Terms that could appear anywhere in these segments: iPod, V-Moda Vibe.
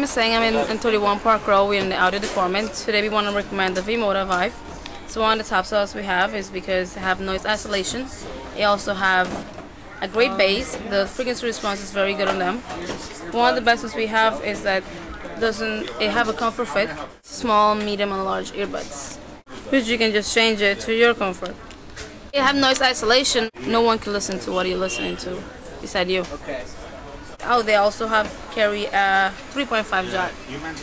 I'm saying I'm in 31 Park Row. We're in the audio department. Today we want to recommend the V-Moda Vibe. So one of the top sellers we have is because they have noise isolation. They also have a great bass. The frequency response is very good on them. One of the best ones we have is that it have a comfort fit. Small, medium and large earbuds, which you can just change it to your comfort. They have noise isolation. No one can listen to what you're listening to beside you. Oh, they also carry a 3.5 jack,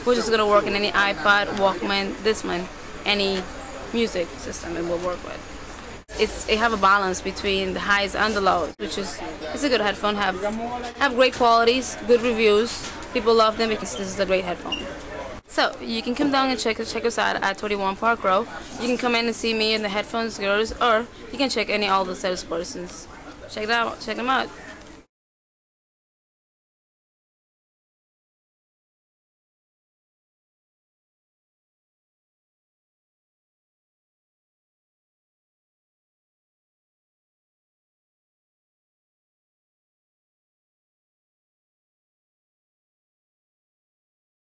which is going to work in any iPod, Walkman, Discman, any music system it will work with. It have a balance between the highs and the lows, which is it's a good headphone. Have great qualities, good reviews. People love them because this is a great headphone. So you can come down and check us out at 31 Park Row. You can come in and see me and the headphones girls, or you can check all the salespersons. Check them out.